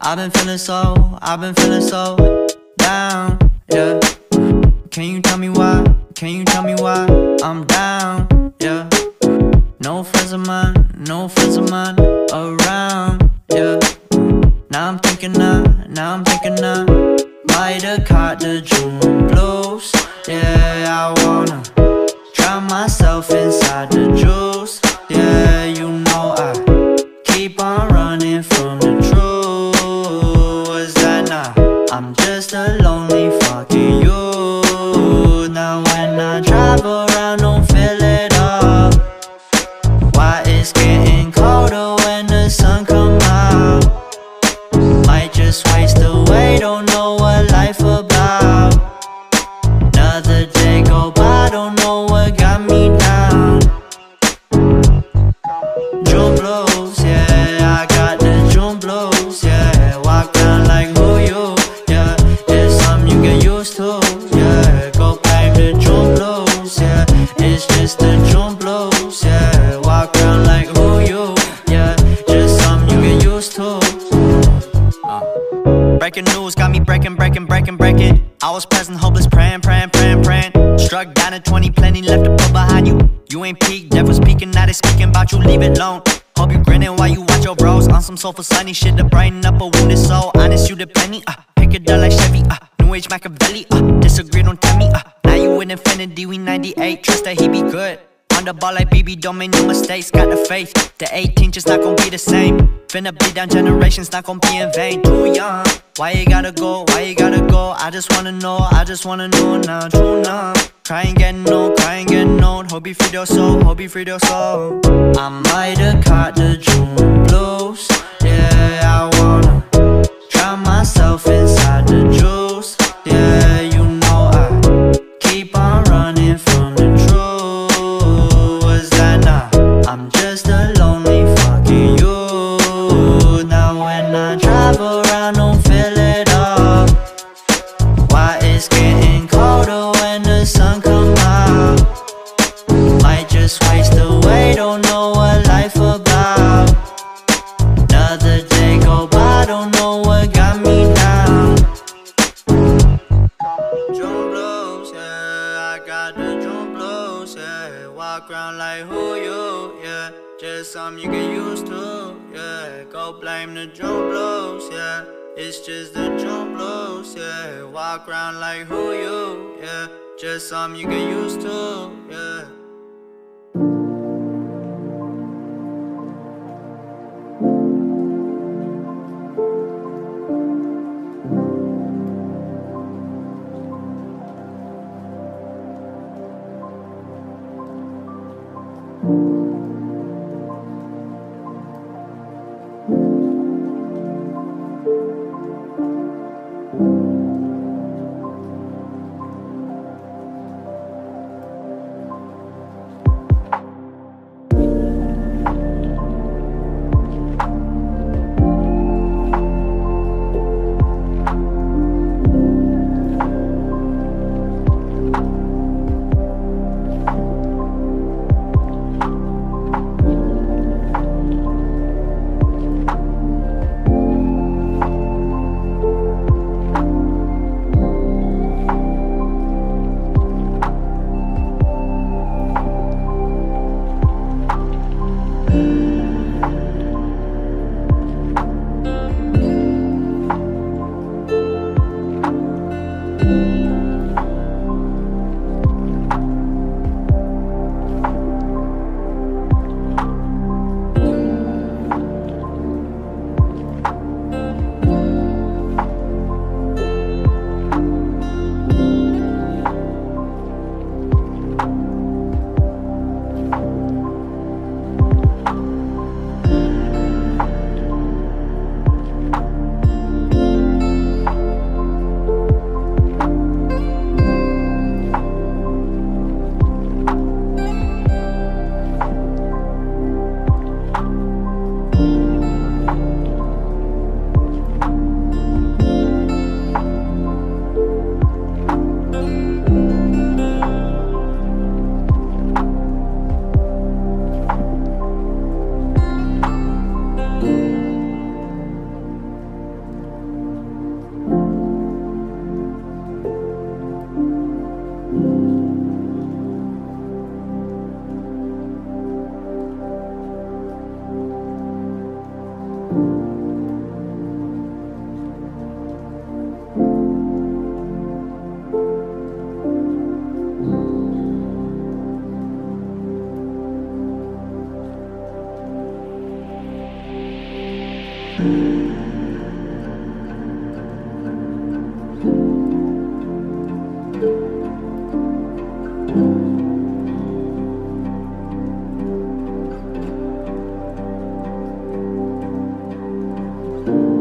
I've been feeling so, I've been feeling so down, yeah. Can you tell me why, can you tell me why I'm down, yeah. No friends of mine around, yeah. Now I'm thinking I might have caught the June blues. Yeah, I wanna drown myself inside the juice. Yeah, you know I keep on running from the truth. I'm just a lonely fucking youth. Now when I drive around, don't feel it all. Why it's getting colder when the sun comes out. Might just waste away, don't know what life about. Another day go by, don't know what got me down. June blues, yeah, I got the June blues, yeah. Walk down like who you? Yeah, go play the June blues, yeah. It's just the June blues, yeah. Walk around like who you, yeah. Just something you get used to. Breaking news got me breaking. I was present, hopeless, praying. Struck down at 20, plenty left to put behind you. You ain't peaked, devil's peaking, now they speaking about you, leave it alone. Hope you grinning while you watch your bros on some sofa sunny shit to brighten up a wounded soul. Honest, you the penny, pick it up like Chevy, New Age Machiavelli, disagree, don't tell me, now you in infinity, we 98, trust that he be good. On the ball like BB, don't make no mistakes. Got the faith, the 18 just not gon' be the same. Finna bleed down generations, not gon' be in vain. Too young, why you gotta go, why you gotta go? I just wanna know now, too numb. Crying getting old, hope you freed your soul, hope you freed your soul. I might have caught the June blues, yeah, I wanna drown myself inside the juice, yeah, you know I keep on running from the truth. Was that not? I'm just a lonely fucking youth. Now when I drive around, don't feel it all. Why it's getting colder when the sun come out? Might just waste away, don't know what life about. Another day go by, don't know what got me down. June blues, yeah, I got the June blues, yeah. Walk around like who you, yeah. Just something you get used to, yeah. Go blame the June blues, yeah. It's just the June blues, yeah. Walk around like who you, yeah. Just something you get used to, yeah.